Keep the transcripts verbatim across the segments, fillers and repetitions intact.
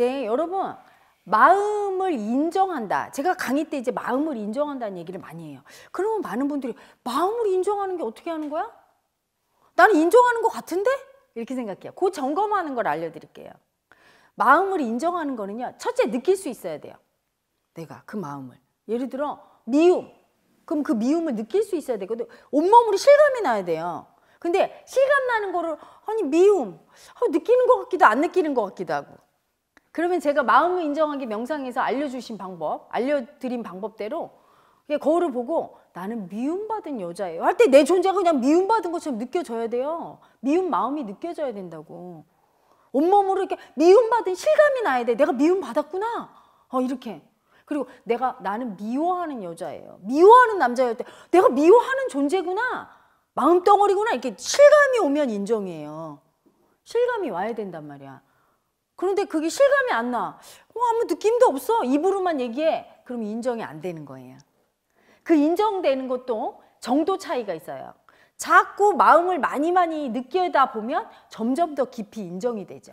네, 여러분, 마음을 인정한다. 제가 강의 때 이제 마음을 인정한다는 얘기를 많이 해요. 그러면 많은 분들이 마음을 인정하는 게 어떻게 하는 거야? 나는 인정하는 것 같은데? 이렇게 생각해요. 그 점검하는 걸 알려드릴게요. 마음을 인정하는 거는요, 첫째 느낄 수 있어야 돼요. 내가 그 마음을. 예를 들어 미움. 그럼 그 미움을 느낄 수 있어야 되거든. 온몸으로 실감이 나야 돼요. 근데 실감 나는 거를, 아니 미움, 느끼는 것 같기도 안 느끼는 것 같기도 하고. 그러면 제가 마음을 인정하기 명상에서 알려주신 방법, 알려드린 방법대로 거울을 보고 나는 미움받은 여자예요 할 때 내 존재가 그냥 미움받은 것처럼 느껴져야 돼요. 미운 마음이 느껴져야 된다고. 온몸으로 이렇게 미움받은 실감이 나야 돼. 내가 미움받았구나. 어, 이렇게. 그리고 내가, 나는 미워하는 여자예요. 미워하는 남자일 때 내가 미워하는 존재구나. 마음덩어리구나. 이렇게 실감이 오면 인정이에요. 실감이 와야 된단 말이야. 그런데 그게 실감이 안 나. 어, 아무 느낌도 없어. 입으로만 얘기해. 그럼 인정이 안 되는 거예요. 그 인정되는 것도 정도 차이가 있어요. 자꾸 마음을 많이 많이 느끼다 보면 점점 더 깊이 인정이 되죠.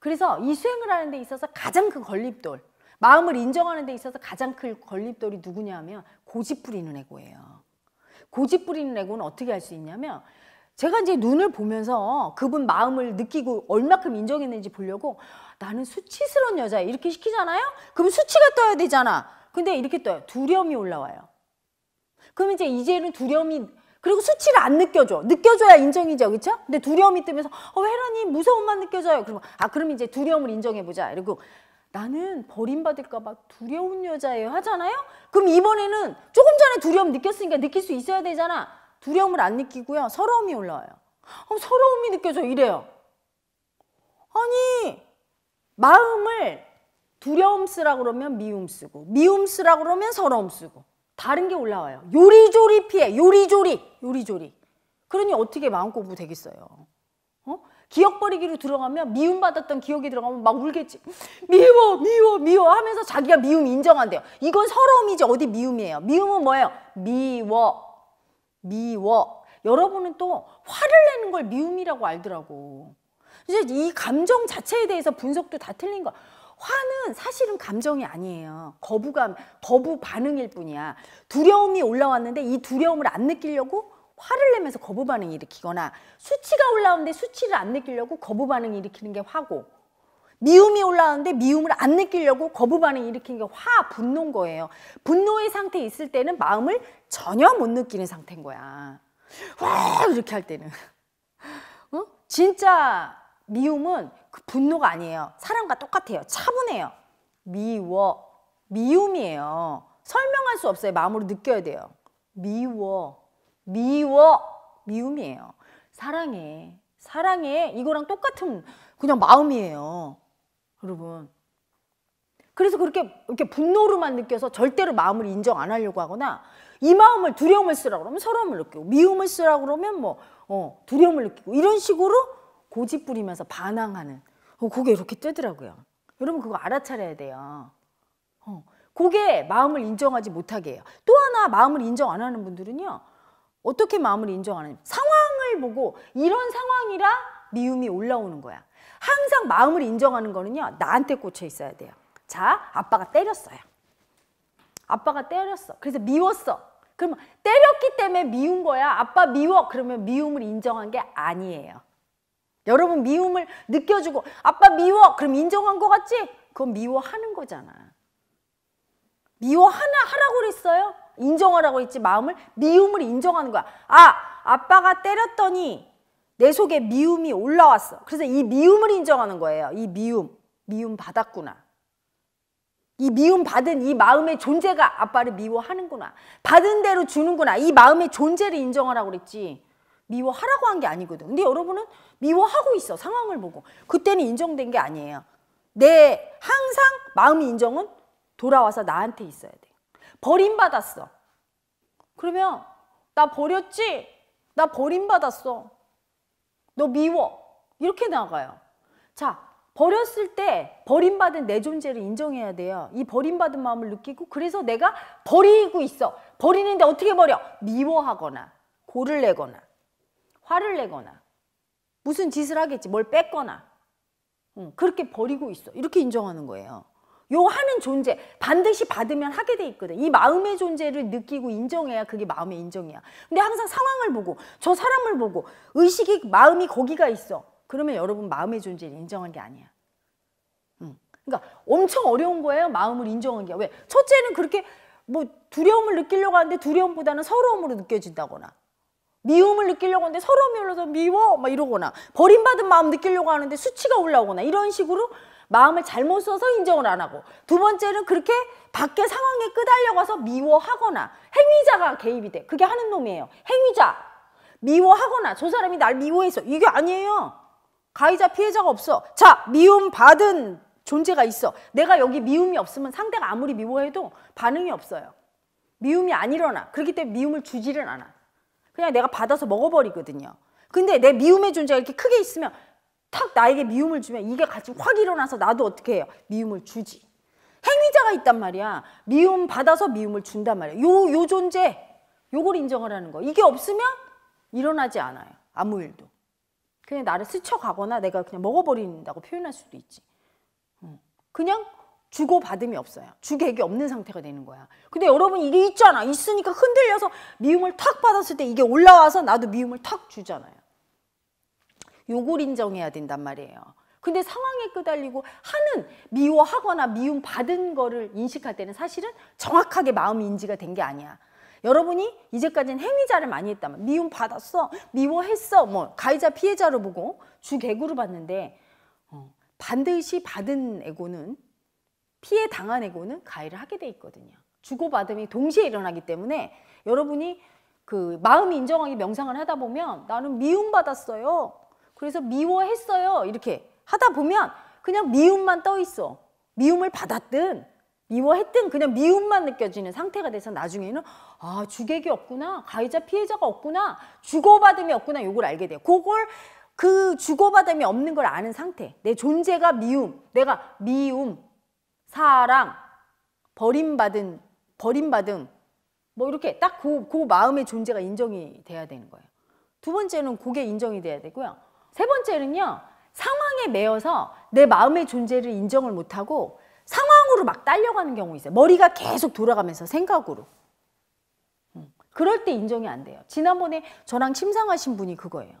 그래서 이 수행을 하는 데 있어서 가장 큰 걸림돌, 마음을 인정하는 데 있어서 가장 큰 걸림돌이 누구냐 하면 고집 부리는 애고예요. 고집 부리는 애고는 어떻게 할 수 있냐면, 제가 이제 눈을 보면서 그분 마음을 느끼고 얼마큼 인정했는지 보려고 나는 수치스러운 여자 이렇게 시키잖아요? 그럼 수치가 떠야 되잖아. 근데 이렇게 떠요. 두려움이 올라와요. 그러면 이제 이제는 두려움이, 그리고 수치를 안 느껴줘. 느껴줘야 인정이죠. 그렇죠? 근데 두려움이 뜨면서 어, 회란이 무서움만 느껴져요. 그러면 아, 그럼 이제 두려움을 인정해보자. 이러고 나는 버림받을까 봐 두려운 여자예요 하잖아요? 그럼 이번에는 조금 전에 두려움 느꼈으니까 느낄 수 있어야 되잖아. 두려움을 안 느끼고요. 서러움이 올라와요. 어, 서러움이 느껴져. 이래요. 아니, 마음을 두려움 쓰라고 그러면 미움 쓰고, 미움 쓰라고 그러면 서러움 쓰고, 다른 게 올라와요. 요리조리 피해. 요리조리. 요리조리. 그러니 어떻게 마음 공부 되겠어요. 어? 기억 버리기로 들어가면, 미움받았던 기억이 들어가면 막 울겠지. 미워, 미워, 미워 하면서 자기가 미움 인정한대요. 이건 서러움이지 어디 미움이에요. 미움은 뭐예요? 미워. 미워. 여러분은 또 화를 내는 걸 미움이라고 알더라고. 이제 이 감정 자체에 대해서 분석도 다 틀린 거야. 화는 사실은 감정이 아니에요. 거부감, 거부 반응일 뿐이야. 두려움이 올라왔는데 이 두려움을 안 느끼려고 화를 내면서 거부 반응을 일으키거나, 수치가 올라오는데 수치를 안 느끼려고 거부 반응을 일으키는 게 화고, 미움이 올라오는데 미움을 안 느끼려고 거부 반응을 일으키는 게 화, 분노인 거예요. 분노의 상태에 있을 때는 마음을 전혀 못 느끼는 상태인 거야. 와 이렇게 할 때는. 어? 진짜 미움은 그 분노가 아니에요. 사람과 똑같아요. 차분해요. 미워. 미움이에요. 설명할 수 없어요. 마음으로 느껴야 돼요. 미워. 미워. 미움이에요. 사랑해. 사랑해. 이거랑 똑같은 그냥 마음이에요. 여러분. 그래서 그렇게 이렇게 분노로만 느껴서 절대로 마음을 인정 안 하려고 하거나, 이 마음을 두려움을 쓰라고 그러면 서러움을 느끼고, 미움을 쓰라고 그러면 뭐 어, 두려움을 느끼고, 이런 식으로 고집 부리면서 반항하는, 어, 그게 이렇게 뜨더라고요. 여러분 그거 알아차려야 돼요. 어, 그게 마음을 인정하지 못하게 해요. 또 하나, 마음을 인정 안 하는 분들은요. 어떻게 마음을 인정하느냐. 상황을 보고 이런 상황이라 미움이 올라오는 거야. 항상 마음을 인정하는 거는요, 나한테 꽂혀 있어야 돼요. 자, 아빠가 때렸어요. 아빠가 때렸어. 그래서 미웠어. 그러면 때렸기 때문에 미운 거야. 아빠 미워. 그러면 미움을 인정한 게 아니에요. 여러분 미움을 느껴주고 아빠 미워. 그럼 인정한 거 같지? 그건 미워하는 거잖아. 미워하나 하라고 그랬어요? 인정하라고 했지. 마음을, 미움을 인정하는 거야. 아, 아빠가 때렸더니 내 속에 미움이 올라왔어. 그래서 이 미움을 인정하는 거예요. 이 미움, 미움 받았구나. 이 미움 받은 이 마음의 존재가 아빠를 미워하는구나. 받은 대로 주는구나. 이 마음의 존재를 인정하라고 그랬지. 미워하라고 한 게 아니거든. 근데 여러분은 미워하고 있어. 상황을 보고. 그때는 인정된 게 아니에요. 내 항상 마음의 인정은 돌아와서 나한테 있어야 돼. 버림받았어. 그러면 나 버렸지? 나 버림받았어. 너 미워. 이렇게 나가요. 자, 버렸을 때 버림받은 내 존재를 인정해야 돼요. 이 버림받은 마음을 느끼고, 그래서 내가 버리고 있어. 버리는데 어떻게 버려? 미워하거나, 고를 내거나, 화를 내거나, 무슨 짓을 하겠지. 뭘 뺏거나. 응, 그렇게 버리고 있어. 이렇게 인정하는 거예요. 요 하는 존재 반드시 받으면 하게 돼 있거든. 이 마음의 존재를 느끼고 인정해야 그게 마음의 인정이야. 근데 항상 상황을 보고 저 사람을 보고 의식이 마음이 거기가 있어. 그러면 여러분 마음의 존재를 인정한 게 아니야. 응. 그러니까 엄청 어려운 거예요. 마음을 인정한 게. 왜? 첫째는 그렇게 뭐 두려움을 느끼려고 하는데 두려움보다는 서러움으로 느껴진다거나, 미움을 느끼려고 하는데 서러움이 올라서 미워 막 이러거나, 버림받은 마음 느끼려고 하는데 수치가 올라오거나, 이런 식으로 마음을 잘못 써서 인정을 안 하고, 두 번째는 그렇게 밖에 상황에 끄달려가서 미워하거나, 행위자가 개입이 돼. 그게 하는 놈이에요. 행위자 미워하거나, 저 사람이 날 미워해서. 이게 아니에요. 가해자 피해자가 없어. 자, 미움받은 존재가 있어. 내가 여기 미움이 없으면 상대가 아무리 미워해도 반응이 없어요. 미움이 안 일어나. 그렇기 때문에 미움을 주지를 않아. 그냥 내가 받아서 먹어버리거든요. 근데 내 미움의 존재가 이렇게 크게 있으면 탁 나에게 미움을 주면 이게 같이 확 일어나서 나도 어떻게 해요? 미움을 주지. 행위자가 있단 말이야. 미움 받아서 미움을 준단 말이야. 요, 요 존재, 요걸 인정을 하는 거. 이게 없으면 일어나지 않아요. 아무 일도. 그냥 나를 스쳐가거나 내가 그냥 먹어버린다고 표현할 수도 있지. 그냥 주고받음이 없어요. 주객이 없는 상태가 되는 거야. 근데 여러분 이게 있잖아. 있으니까 흔들려서 미움을 탁 받았을 때 이게 올라와서 나도 미움을 탁 주잖아요. 요걸 인정해야 된단 말이에요. 근데 상황에 끄달리고 하는, 미워하거나 미움 받은 거를 인식할 때는 사실은 정확하게 마음이 인지가 된 게 아니야. 여러분이 이제까지는 행위자를 많이 했다면 미움 받았어, 미워했어, 뭐 가해자 피해자로 보고 주객으로 봤는데, 반드시 받은 에고는, 피해 당한 에고는 가해를 하게 돼 있거든요. 주고받음이 동시에 일어나기 때문에 여러분이 그 마음 인정하기 명상을 하다 보면 나는 미움받았어요. 그래서 미워했어요. 이렇게 하다 보면 그냥 미움만 떠 있어. 미움을 받았든 미워했든 그냥 미움만 느껴지는 상태가 돼서 나중에는 아, 주객이 없구나. 가해자 피해자가 없구나. 주고받음이 없구나. 요걸 알게 돼요. 그걸 그 주고받음이 없는 걸 아는 상태. 내 존재가 미움. 내가 미움. 사랑, 버림받은, 버림받음, 뭐 이렇게 딱 그, 그 마음의 존재가 인정이 돼야 되는 거예요. 두 번째는 그게 인정이 돼야 되고요. 세 번째는요, 상황에 매여서 내 마음의 존재를 인정을 못하고 상황으로 막 딸려가는 경우 있어요. 머리가 계속 돌아가면서 생각으로. 그럴 때 인정이 안 돼요. 지난번에 저랑 침상하신 분이 그거예요.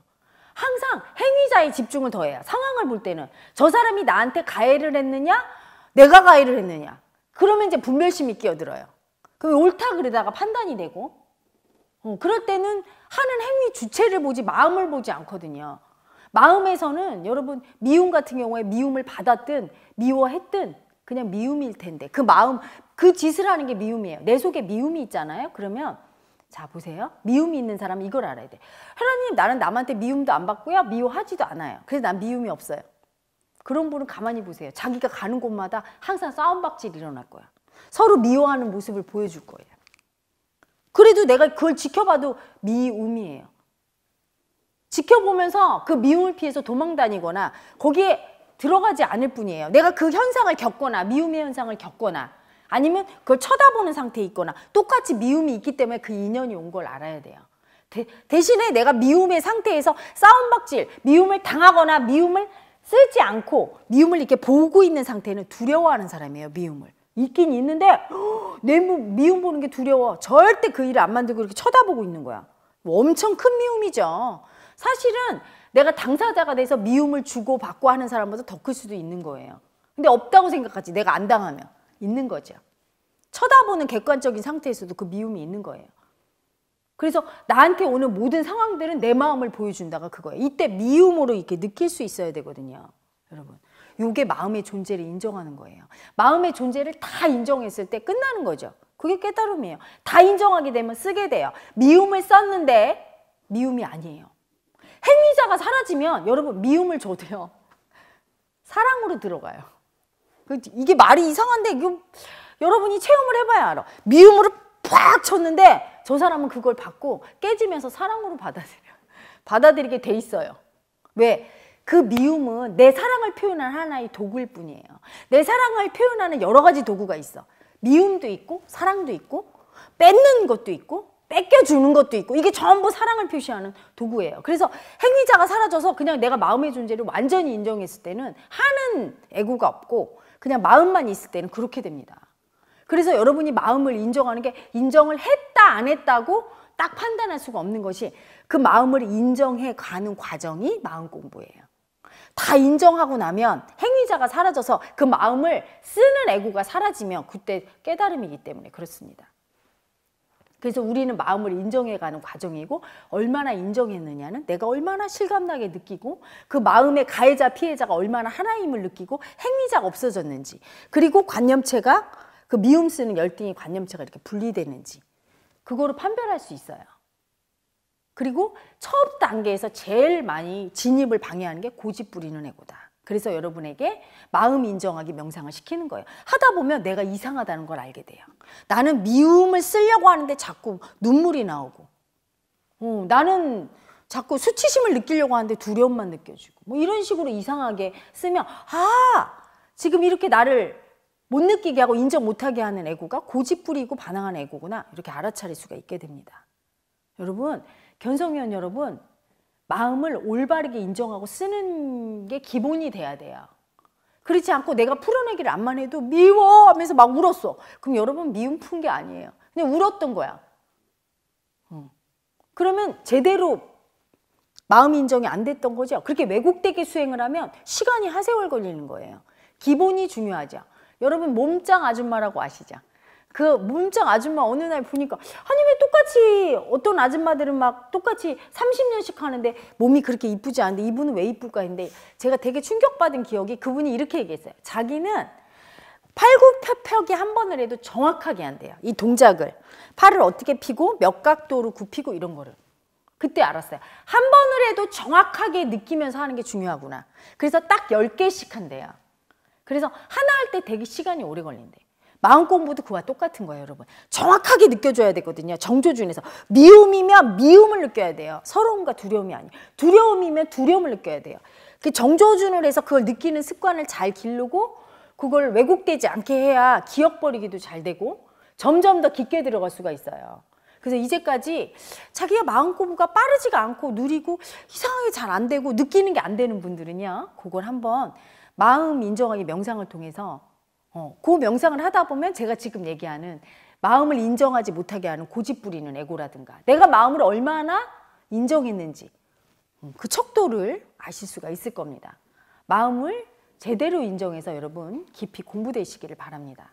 항상 행위자에 집중을 더 해요. 상황을 볼 때는 저 사람이 나한테 가해를 했느냐? 내가 가해를 했느냐. 그러면 이제 분별심이 끼어들어요. 그럼 옳다 그러다가 판단이 되고, 어, 그럴 때는 하는 행위 주체를 보지 마음을 보지 않거든요. 마음에서는 여러분 미움 같은 경우에 미움을 받았든 미워했든 그냥 미움일 텐데, 그 마음, 그 짓을 하는 게 미움이에요. 내 속에 미움이 있잖아요. 그러면 자 보세요. 미움이 있는 사람은 이걸 알아야 돼. 하나님, 나는 남한테 미움도 안 받고요, 미워하지도 않아요. 그래서 난 미움이 없어요. 그런 분은 가만히 보세요. 자기가 가는 곳마다 항상 싸움박질이 일어날 거야. 서로 미워하는 모습을 보여줄 거예요. 그래도 내가 그걸 지켜봐도 미움이에요. 지켜보면서 그 미움을 피해서 도망다니거나 거기에 들어가지 않을 뿐이에요. 내가 그 현상을 겪거나, 미움의 현상을 겪거나, 아니면 그걸 쳐다보는 상태에 있거나, 똑같이 미움이 있기 때문에 그 인연이 온 걸 알아야 돼요. 대, 대신에 내가 미움의 상태에서 싸움박질, 미움을 당하거나 미움을 쓰지 않고 미움을 이렇게 보고 있는 상태는 두려워하는 사람이에요. 미움을 있긴 있는데 내 미움 보는 게 두려워. 절대 그 일을 안 만들고 이렇게 쳐다보고 있는 거야. 뭐 엄청 큰 미움이죠. 사실은 내가 당사자가 돼서 미움을 주고 받고 하는 사람보다 더 클 수도 있는 거예요. 근데 없다고 생각하지. 내가 안 당하면 있는 거죠. 쳐다보는 객관적인 상태에서도 그 미움이 있는 거예요. 그래서 나한테 오는 모든 상황들은 내 마음을 보여준다가 그거예요. 이때 미움으로 이렇게 느낄 수 있어야 되거든요. 여러분, 요게 마음의 존재를 인정하는 거예요. 마음의 존재를 다 인정했을 때 끝나는 거죠. 그게 깨달음이에요. 다 인정하게 되면 쓰게 돼요. 미움을 썼는데 미움이 아니에요. 행위자가 사라지면 여러분 미움을 줘도요, 사랑으로 들어가요. 이게 말이 이상한데 이거 여러분이 체험을 해봐야 알아. 미움으로 팍 쳤는데 저 사람은 그걸 받고 깨지면서 사랑으로 받아들여. 받아들이게 돼 있어요. 왜? 그 미움은 내 사랑을 표현하는 하나의 도구일 뿐이에요. 내 사랑을 표현하는 여러 가지 도구가 있어. 미움도 있고 사랑도 있고 뺏는 것도 있고 뺏겨주는 것도 있고, 이게 전부 사랑을 표시하는 도구예요. 그래서 행위자가 사라져서 그냥 내가 마음의 존재를 완전히 인정했을 때는 하는 애고가 없고 그냥 마음만 있을 때는 그렇게 됩니다. 그래서 여러분이 마음을 인정하는 게 인정을 했다 안 했다고 딱 판단할 수가 없는 것이, 그 마음을 인정해 가는 과정이 마음 공부예요. 다 인정하고 나면 행위자가 사라져서 그 마음을 쓰는 애고가 사라지면 그때 깨달음이기 때문에 그렇습니다. 그래서 우리는 마음을 인정해가는 과정이고, 얼마나 인정했느냐는 내가 얼마나 실감나게 느끼고, 그 마음의 가해자 피해자가 얼마나 하나임을 느끼고, 행위자가 없어졌는지, 그리고 관념체가 그 미움 쓰는 열등이 관념체가 이렇게 분리되는지 그거를 판별할 수 있어요. 그리고 첫 단계에서 제일 많이 진입을 방해하는 게 고집 부리는 애고다. 그래서 여러분에게 마음 인정하기 명상을 시키는 거예요. 하다 보면 내가 이상하다는 걸 알게 돼요. 나는 미움을 쓰려고 하는데 자꾸 눈물이 나오고, 어, 나는 자꾸 수치심을 느끼려고 하는데 두려움만 느껴지고, 뭐 이런 식으로 이상하게 쓰면, 아, 지금 이렇게 나를 못 느끼게 하고 인정 못하게 하는 애고가 고집 부리고 반항하는 애고구나, 이렇게 알아차릴 수가 있게 됩니다. 여러분, 견성위원 여러분, 마음을 올바르게 인정하고 쓰는 게 기본이 돼야 돼요. 그렇지 않고 내가 풀어내기를 안만 해도 미워 하면서 막 울었어. 그럼 여러분 미움 푼 게 아니에요. 그냥 울었던 거야. 음. 그러면 제대로 마음 인정이 안 됐던 거죠. 그렇게 왜곡되게 수행을 하면 시간이 하세월 걸리는 거예요. 기본이 중요하죠. 여러분 몸짱 아줌마라고 아시죠? 그 몸짱 아줌마 어느 날 보니까, 아니 왜 똑같이 어떤 아줌마들은 막 똑같이 삼십 년씩 하는데 몸이 그렇게 이쁘지 않은데 이분은 왜 이쁠까 했는데, 제가 되게 충격받은 기억이, 그분이 이렇게 얘기했어요. 자기는 팔굽혀펴기 한 번을 해도 정확하게 한대요. 이 동작을, 팔을 어떻게 펴고 몇 각도로 굽히고 이런 거를. 그때 알았어요. 한 번을 해도 정확하게 느끼면서 하는 게 중요하구나. 그래서 딱 열 개씩 한대요. 그래서 하나 할 때 되게 시간이 오래 걸린대요. 마음 공부도 그와 똑같은 거예요, 여러분. 정확하게 느껴줘야 되거든요. 정조준에서. 미움이면 미움을 느껴야 돼요. 서러움과 두려움이 아니에요. 두려움이면 두려움을 느껴야 돼요. 그 정조준을 해서 그걸 느끼는 습관을 잘 기르고, 그걸 왜곡되지 않게 해야 기억버리기도 잘 되고 점점 더 깊게 들어갈 수가 있어요. 그래서 이제까지 자기가 마음 공부가 빠르지가 않고 누리고 이상하게 잘 안 되고 느끼는 게 안 되는 분들은요, 그걸 한번 마음 인정하기 명상을 통해서, 어, 그 명상을 하다 보면 제가 지금 얘기하는 마음을 인정하지 못하게 하는 고집 부리는 애고라든가 내가 마음을 얼마나 인정했는지 그 척도를 아실 수가 있을 겁니다. 마음을 제대로 인정해서 여러분 깊이 공부되시기를 바랍니다.